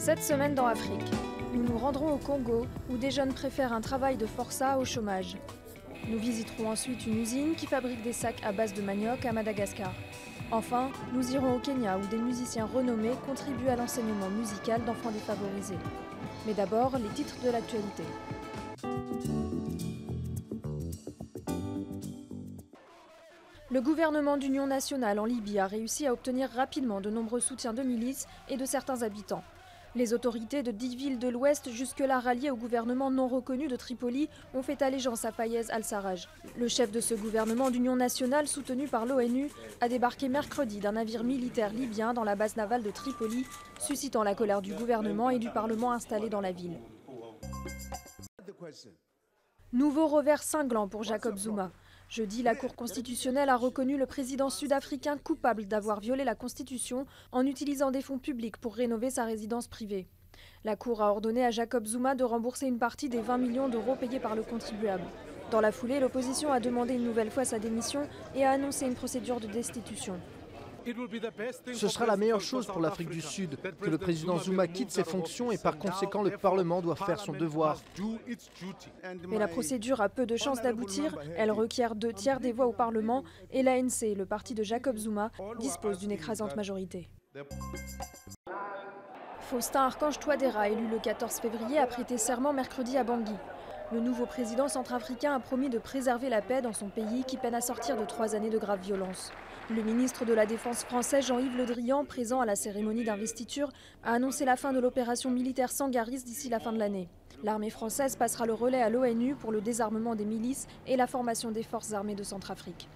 Cette semaine dans Afrique, nous nous rendrons au Congo, où des jeunes préfèrent un travail de forçat au chômage. Nous visiterons ensuite une usine qui fabrique des sacs à base de manioc à Madagascar. Enfin, nous irons au Kenya, où des musiciens renommés contribuent à l'enseignement musical d'enfants défavorisés. Mais d'abord, les titres de l'actualité. Le gouvernement d'union nationale en Libye a réussi à obtenir rapidement de nombreux soutiens de milices et de certains habitants. Les autorités de 10 villes de l'Ouest, jusque-là ralliées au gouvernement non reconnu de Tripoli, ont fait allégeance à Fayez al-Sarraj. Le chef de ce gouvernement d'union nationale, soutenu par l'ONU, a débarqué mercredi d'un navire militaire libyen dans la base navale de Tripoli, suscitant la colère du gouvernement et du Parlement installé dans la ville. Nouveau revers cinglant pour Jacob Zuma. Jeudi, la Cour constitutionnelle a reconnu le président sud-africain coupable d'avoir violé la Constitution en utilisant des fonds publics pour rénover sa résidence privée. La Cour a ordonné à Jacob Zuma de rembourser une partie des 20 millions d'euros payés par le contribuable. Dans la foulée, l'opposition a demandé une nouvelle fois sa démission et a annoncé une procédure de destitution. Ce sera la meilleure chose pour l'Afrique du Sud, que le président Zuma quitte ses fonctions et par conséquent le Parlement doit faire son devoir. Mais la procédure a peu de chances d'aboutir, elle requiert 2/3 des voix au Parlement et l'ANC, le parti de Jacob Zuma, dispose d'une écrasante majorité. Faustin-Archange Touadera, élu le 14 février, a prêté serment mercredi à Bangui. Le nouveau président centrafricain a promis de préserver la paix dans son pays qui peine à sortir de 3 années de graves violences. Le ministre de la Défense français Jean-Yves Le Drian, présent à la cérémonie d'investiture, a annoncé la fin de l'opération militaire Sangaris d'ici la fin de l'année. L'armée française passera le relais à l'ONU pour le désarmement des milices et la formation des forces armées de Centrafrique.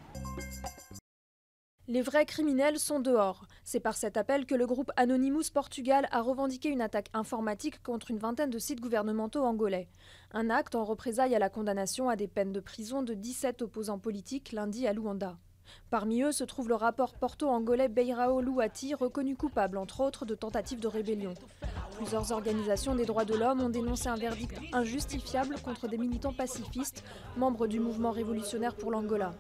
Les vrais criminels sont dehors. C'est par cet appel que le groupe Anonymous Portugal a revendiqué une attaque informatique contre une vingtaine de sites gouvernementaux angolais. Un acte en représailles à la condamnation à des peines de prison de 17 opposants politiques lundi à Luanda. Parmi eux se trouve le rapport porto-angolais Beirão Luati, reconnu coupable entre autres de tentatives de rébellion. Plusieurs organisations des droits de l'homme ont dénoncé un verdict injustifiable contre des militants pacifistes, membres du mouvement révolutionnaire pour l'Angola.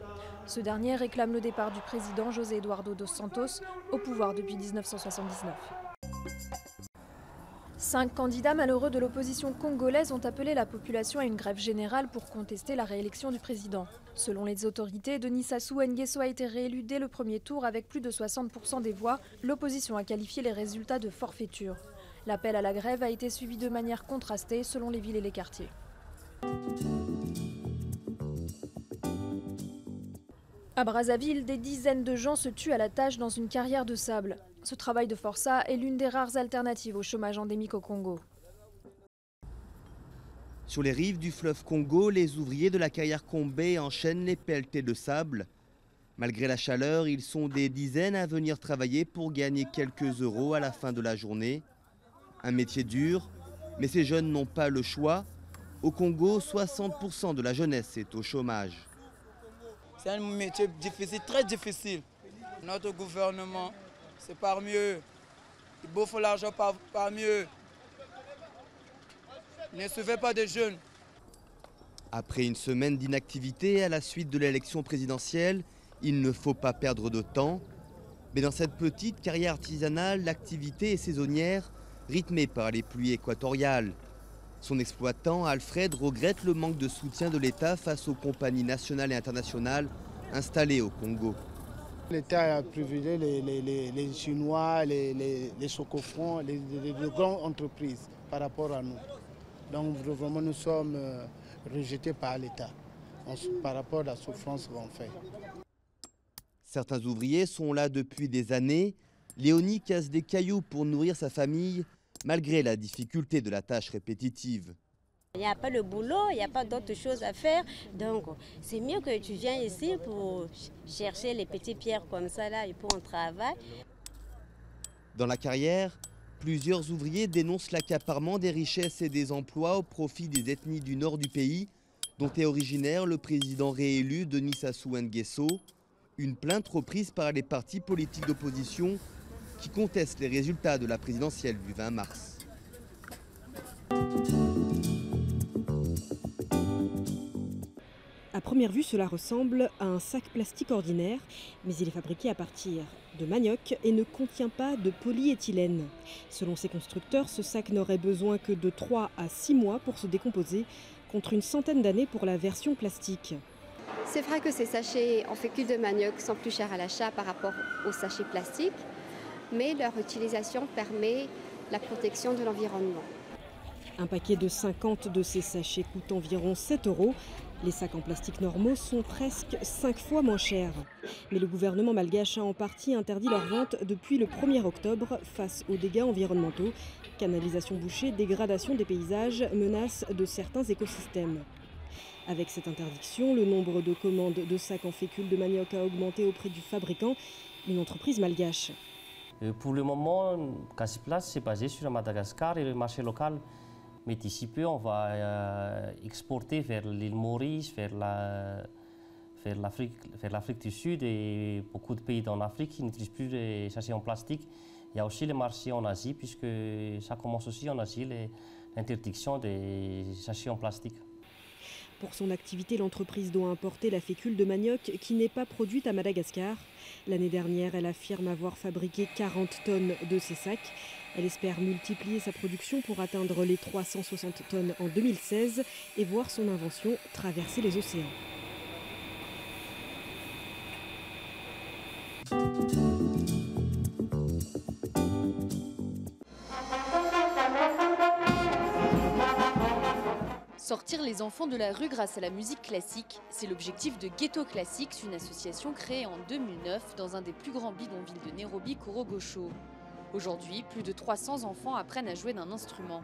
Ce dernier réclame le départ du président José Eduardo dos Santos, au pouvoir depuis 1979. 5 candidats malheureux de l'opposition congolaise ont appelé la population à une grève générale pour contester la réélection du président. Selon les autorités, Denis Sassou Nguesso a été réélu dès le premier tour avec plus de 60% des voix. L'opposition a qualifié les résultats de forfaiture. L'appel à la grève a été suivi de manière contrastée selon les villes et les quartiers. À Brazzaville, des dizaines de gens se tuent à la tâche dans une carrière de sable. Ce travail de forçat est l'une des rares alternatives au chômage endémique au Congo. Sur les rives du fleuve Congo, les ouvriers de la carrière Combé enchaînent les pelletées de sable. Malgré la chaleur, ils sont des dizaines à venir travailler pour gagner quelques euros à la fin de la journée. Un métier dur, mais ces jeunes n'ont pas le choix. Au Congo, 60% de la jeunesse est au chômage. C'est un métier difficile, très difficile. Notre gouvernement, c'est parmi eux. Il bouffe l'argent parmi eux. Ne sauvez pas des jeunes. Après une semaine d'inactivité à la suite de l'élection présidentielle, il ne faut pas perdre de temps. Mais dans cette petite carrière artisanale, l'activité est saisonnière, rythmée par les pluies équatoriales. Son exploitant, Alfred, regrette le manque de soutien de l'État face aux compagnies nationales et internationales installées au Congo. L'État a privilégié les Chinois, les chocofons, les grandes entreprises par rapport à nous. Donc vraiment nous sommes rejetés par l'État par rapport à la souffrance qu'on fait. Certains ouvriers sont là depuis des années. Léonie casse des cailloux pour nourrir sa famille, malgré la difficulté de la tâche répétitive. Il n'y a pas le boulot, il n'y a pas d'autres choses à faire. Donc c'est mieux que tu viennes ici pour chercher les petites pierres comme ça là et pour un travail. Dans la carrière, plusieurs ouvriers dénoncent l'accaparement des richesses et des emplois au profit des ethnies du nord du pays, dont est originaire le président réélu Denis Sassou Nguesso. Une plainte reprise par les partis politiques d'opposition qui conteste les résultats de la présidentielle du 20 mars. première vue, cela ressemble à un sac plastique ordinaire, mais il est fabriqué à partir de manioc et ne contient pas de polyéthylène. Selon ses constructeurs, ce sac n'aurait besoin que de 3 à 6 mois pour se décomposer, contre une centaine d'années pour la version plastique. C'est vrai que ces sachets en fécule de manioc sont plus chers à l'achat par rapport aux sachets plastiques, mais leur utilisation permet la protection de l'environnement. Un paquet de 50 de ces sachets coûte environ 7 €. Les sacs en plastique normaux sont presque 5 fois moins chers. Mais le gouvernement malgache a en partie interdit leur vente depuis le 1er octobre face aux dégâts environnementaux. Canalisation bouchée, dégradation des paysages, menace de certains écosystèmes. Avec cette interdiction, le nombre de commandes de sacs en fécule de manioc a augmenté auprès du fabricant, une entreprise malgache. Pour le moment, Casiplace s'est basé sur Madagascar et le marché local. Mais d'ici peu, on va exporter vers l'île Maurice, vers l'Afrique du Sud et beaucoup de pays dans l'Afrique qui n'utilisent plus les sachets en plastique. Il y a aussi les marchés en Asie, puisque ça commence aussi en Asie, l'interdiction des sachets en plastique. Pour son activité, l'entreprise doit importer la fécule de manioc qui n'est pas produite à Madagascar. L'année dernière, elle affirme avoir fabriqué 40 tonnes de ces sacs. Elle espère multiplier sa production pour atteindre les 360 tonnes en 2016 et voir son invention traverser les océans. Sortir les enfants de la rue grâce à la musique classique, c'est l'objectif de Ghetto Classics, une association créée en 2009 dans un des plus grands bidonvilles de Nairobi, Korogocho. Aujourd'hui, plus de 300 enfants apprennent à jouer d'un instrument.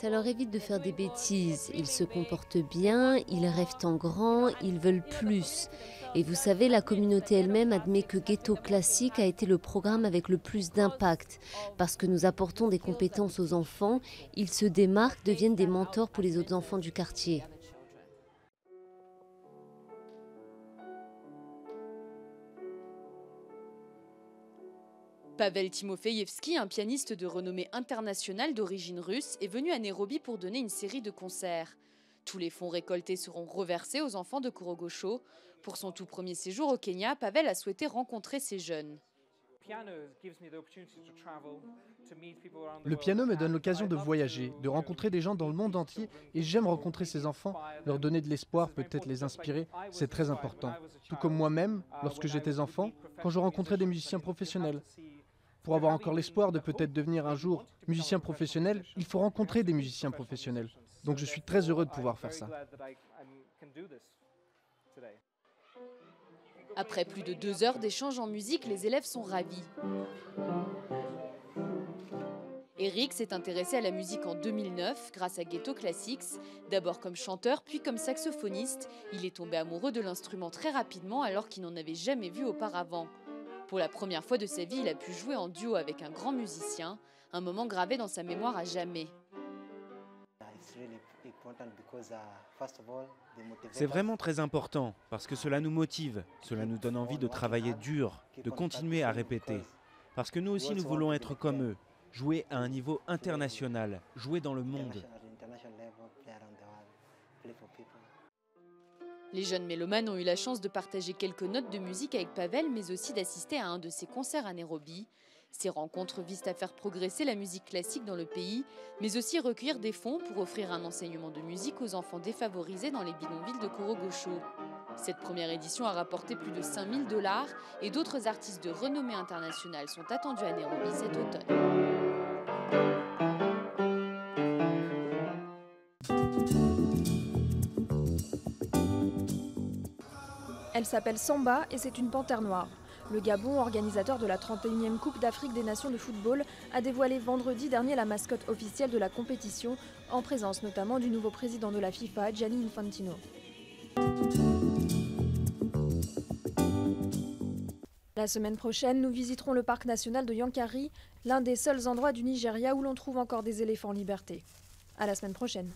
Ça leur évite de faire des bêtises, ils se comportent bien, ils rêvent en grand, ils veulent plus. Et vous savez, la communauté elle-même admet que Ghetto Classics a été le programme avec le plus d'impact. Parce que nous apportons des compétences aux enfants, ils se démarquent, deviennent des mentors pour les autres enfants du quartier. Pavel Timofeyevski, un pianiste de renommée internationale d'origine russe, est venu à Nairobi pour donner une série de concerts. Tous les fonds récoltés seront reversés aux enfants de Korogocho. Pour son tout premier séjour au Kenya, Pavel a souhaité rencontrer ces jeunes. Le piano me donne l'occasion de voyager, de rencontrer des gens dans le monde entier et j'aime rencontrer ces enfants, leur donner de l'espoir, peut-être les inspirer, c'est très important. Tout comme moi-même, lorsque j'étais enfant, quand je rencontrais des musiciens professionnels. Pour avoir encore l'espoir de peut-être devenir un jour musicien professionnel, il faut rencontrer des musiciens professionnels. Donc je suis très heureux de pouvoir faire ça. Après plus de 2 heures d'échanges en musique, les élèves sont ravis. Eric s'est intéressé à la musique en 2009 grâce à Ghetto Classics. D'abord comme chanteur, puis comme saxophoniste. Il est tombé amoureux de l'instrument très rapidement alors qu'il n'en avait jamais vu auparavant. Pour la première fois de sa vie, il a pu jouer en duo avec un grand musicien, un moment gravé dans sa mémoire à jamais. C'est vraiment très important parce que cela nous motive, cela nous donne envie de travailler dur, de continuer à répéter. Parce que nous aussi, nous voulons être comme eux, jouer à un niveau international, jouer dans le monde. Les jeunes mélomanes ont eu la chance de partager quelques notes de musique avec Pavel, mais aussi d'assister à un de ses concerts à Nairobi. Ces rencontres visent à faire progresser la musique classique dans le pays, mais aussi recueillir des fonds pour offrir un enseignement de musique aux enfants défavorisés dans les bidonvilles de Korogocho. Cette première édition a rapporté plus de 5 000 $ et d'autres artistes de renommée internationale sont attendus à Nairobi cet automne. Elle s'appelle Samba et c'est une panthère noire. Le Gabon, organisateur de la 31e Coupe d'Afrique des Nations de football, a dévoilé vendredi dernier la mascotte officielle de la compétition, en présence notamment du nouveau président de la FIFA, Gianni Infantino. La semaine prochaine, nous visiterons le parc national de Yankari, l'un des seuls endroits du Nigeria où l'on trouve encore des éléphants en liberté. À la semaine prochaine.